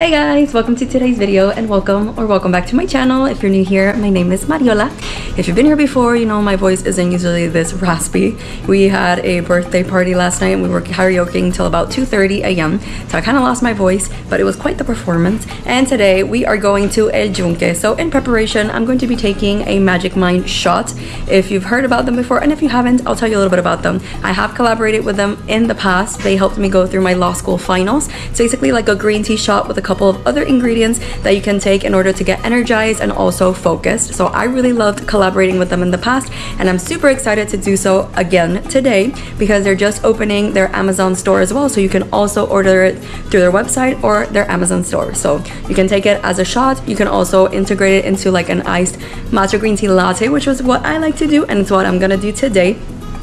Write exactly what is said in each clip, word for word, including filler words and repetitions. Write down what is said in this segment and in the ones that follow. Hey guys, welcome to today's video and welcome or welcome back to my channel. If you're new here, my name is Mariola. If you've been here before, you know my voice isn't usually this raspy. We had a birthday party last night and we were karaokeing till about two thirty a m So I kind of lost my voice, but it was quite the performance. And today we are going to El Yunque. So in preparation, I'm going to be taking a Magic Mind shot. If you've heard about them before, and if you haven't, I'll tell you a little bit about them. I have collaborated with them in the past. They helped me go through my law school finals. It's basically like a green tea shot with a couple of other ingredients that you can take in order to get energized and also focused. So I really loved collaborating with them in the past, and I'm super excited to do so again today because they're just opening their Amazon store as well. So you can also order it through their website or their Amazon store. So you can take it as a shot. You can also integrate it into like an iced matcha green tea latte, which was what I like to do, and it's what I'm gonna do today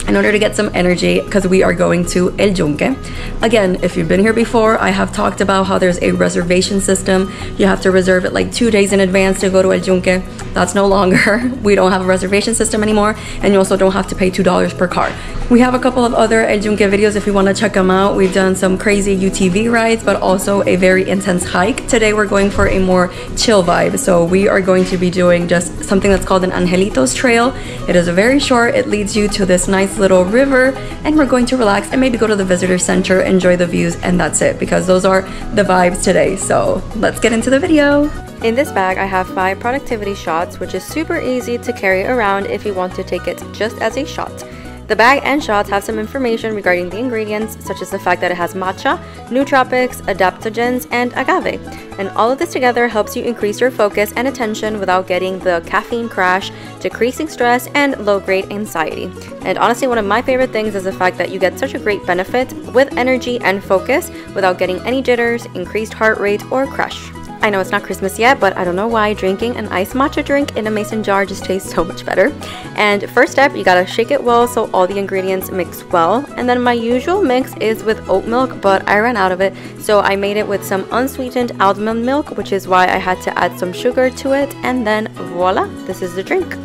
in order to get some energy, because we are going to El Yunque. Again, if you've been here before, I have talked about how there's a reservation system. You have to reserve it like two days in advance to go to El Yunque. That's no longer. We don't have a reservation system anymore, and you also don't have to pay two dollars per car. We have a couple of other El Yunque videos if you want to check them out. We've done some crazy U T V rides, but also a very intense hike. Today we're going for a more chill vibe, so we are going to be doing just something that's called an Angelito's Trail. It is very short. It leads you to this nice little river, and we're going to relax and maybe go to the visitor center, enjoy the views, and that's it, because those are the vibes today. So let's get into the video. In this bag I have five productivity shots, which is super easy to carry around if you want to take it just as a shot. The bag and shots have some information regarding the ingredients, such as the fact that it has matcha, nootropics, adaptogens, and agave. And all of this together helps you increase your focus and attention without getting the caffeine crash, decreasing stress, and low-grade anxiety. And honestly, one of my favorite things is the fact that you get such a great benefit with energy and focus without getting any jitters, increased heart rate, or crash. I know it's not Christmas yet, but I don't know why drinking an iced matcha drink in a mason jar just tastes so much better. And first step, you gotta shake it well so all the ingredients mix well. And then my usual mix is with oat milk, but I ran out of it, so I made it with some unsweetened almond milk, which is why I had to add some sugar to it. And then voila, this is the drink.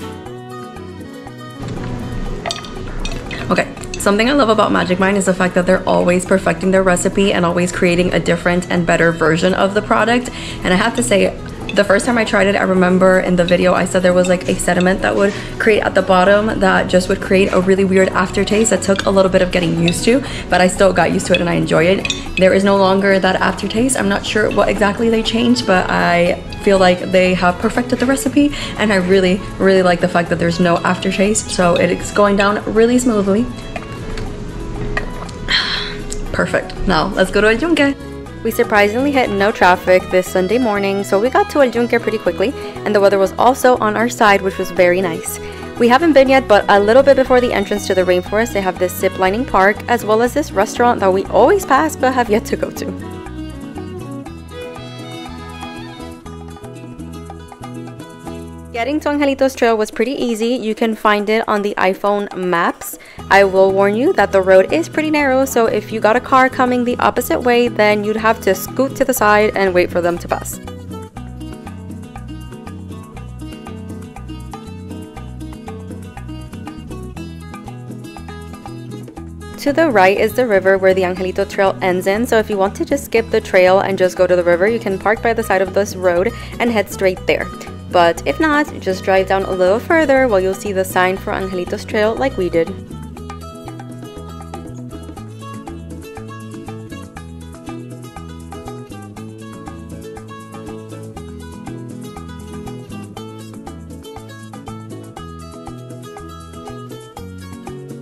Okay. Something I love about Magic Mind is the fact that they're always perfecting their recipe and always creating a different and better version of the product. And I have to say, the first time I tried it, I remember in the video I said there was like a sediment that would create at the bottom that just would create a really weird aftertaste that took a little bit of getting used to, but I still got used to it and I enjoy it. There is no longer that aftertaste. I'm not sure what exactly they changed, but I feel like they have perfected the recipe, and I really, really like the fact that there's no aftertaste, so it's going down really smoothly. Perfect. Now let's go to El Yunque. We surprisingly hit no traffic this Sunday morning, so we got to El Yunque pretty quickly, and the weather was also on our side, which was very nice. We haven't been yet, but a little bit before the entrance to the rainforest, they have this zip lining park, as well as this restaurant that we always pass but have yet to go to. Getting to Angelito's Trail was pretty easy. You can find it on the iPhone maps. I will warn you that the road is pretty narrow, so if you got a car coming the opposite way, then you'd have to scoot to the side and wait for them to pass. To the right is the river where the Angelito Trail ends in, so if you want to just skip the trail and just go to the river, you can park by the side of this road and head straight there. But if not, just drive down a little further where you'll see the sign for Angelito's Trail like we did.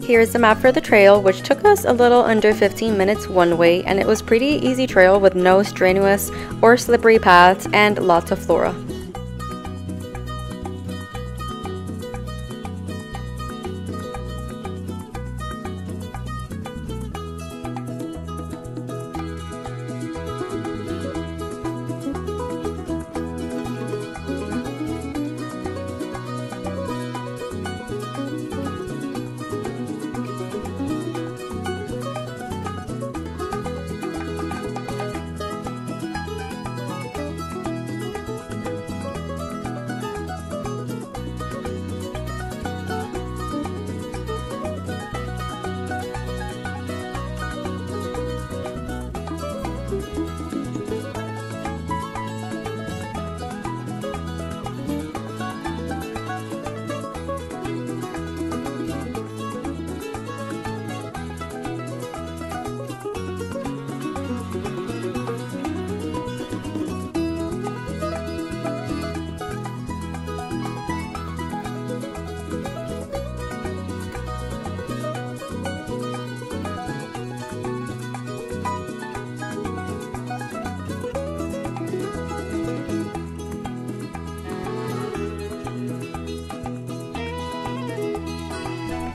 Here's the map for the trail, which took us a little under fifteen minutes one way, and it was pretty easy trail with no strenuous or slippery paths and lots of flora.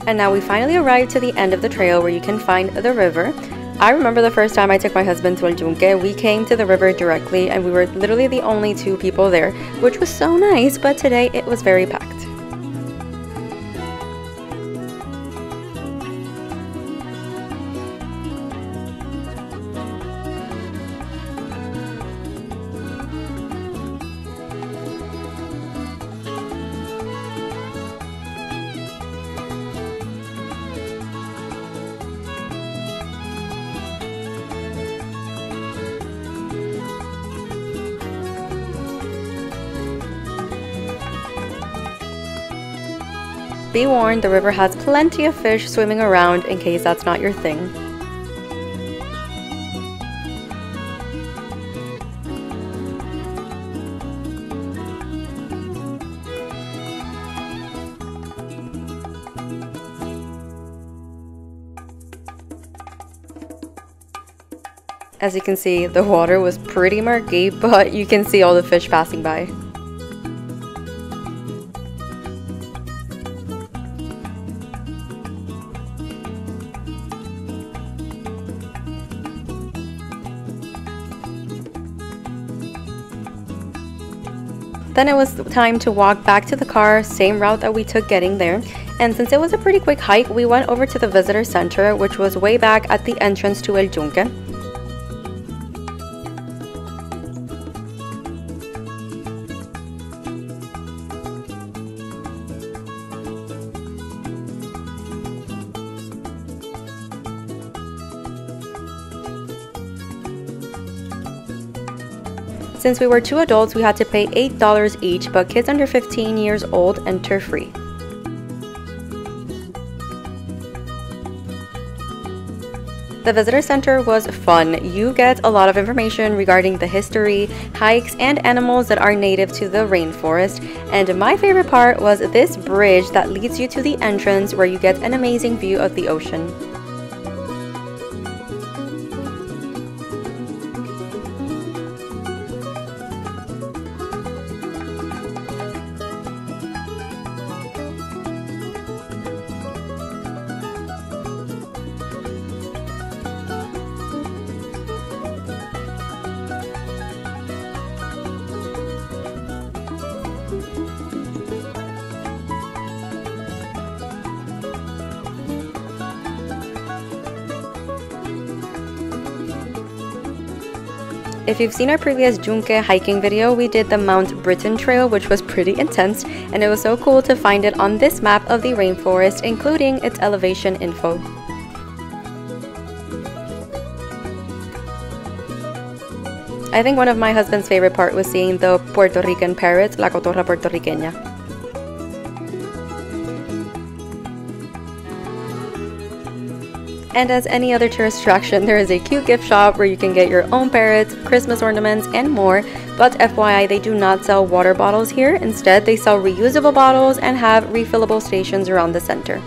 And now we finally arrived to the end of the trail where you can find the river. I remember the first time I took my husband to El Yunque, we came to the river directly and we were literally the only two people there, which was so nice, but today it was very packed. Be warned, the river has plenty of fish swimming around in case that's not your thing. As you can see, the water was pretty murky, but you can see all the fish passing by. Then it was time to walk back to the car, same route that we took getting there. And since it was a pretty quick hike, we went over to the visitor center, which was way back at the entrance to El Yunque. Since we were two adults, we had to pay eight dollars each, but kids under fifteen years old enter free. The visitor center was fun. You get a lot of information regarding the history, hikes, and animals that are native to the rainforest. And my favorite part was this bridge that leads you to the entrance where you get an amazing view of the ocean. If you've seen our previous Yunque hiking video, we did the Mount Britton Trail, which was pretty intense, and it was so cool to find it on this map of the rainforest, including its elevation info. I think one of my husband's favorite part was seeing the Puerto Rican parrots, La Cotorra Puerto Riqueña. And as any other tourist attraction, there is a cute gift shop where you can get your own parrots, Christmas ornaments, and more. But F Y I, they do not sell water bottles here. Instead, they sell reusable bottles and have refillable stations around the center.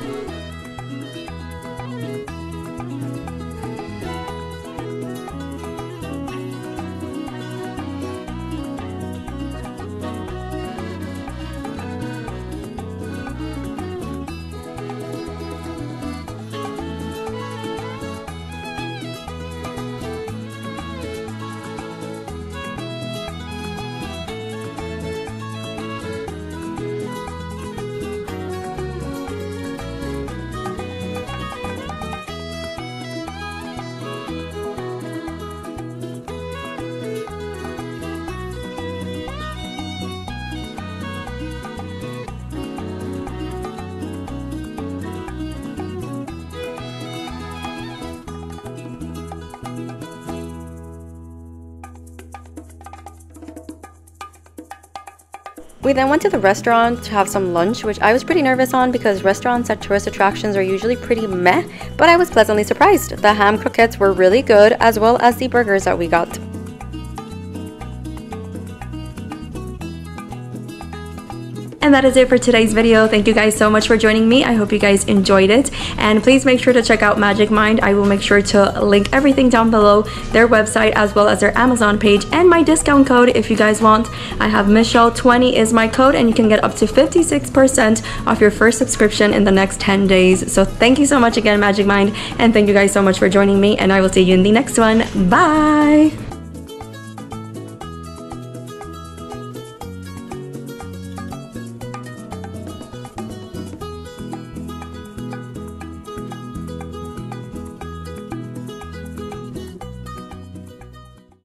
We then went to the restaurant to have some lunch, which I was pretty nervous on because restaurants at tourist attractions are usually pretty meh, but I was pleasantly surprised. The ham croquettes were really good, as well as the burgers that we got. And that is it for today's video. Thank you guys so much for joining me. I hope you guys enjoyed it, and please make sure to check out Magic Mind. I will make sure to link everything down below, their website as well as their Amazon page and my discount code if you guys want. I have Michelle twenty is my code, and you can get up to fifty-six percent off your first subscription in the next ten days. So thank you so much again, Magic Mind, and thank you guys so much for joining me, and I will see you in the next one. Bye!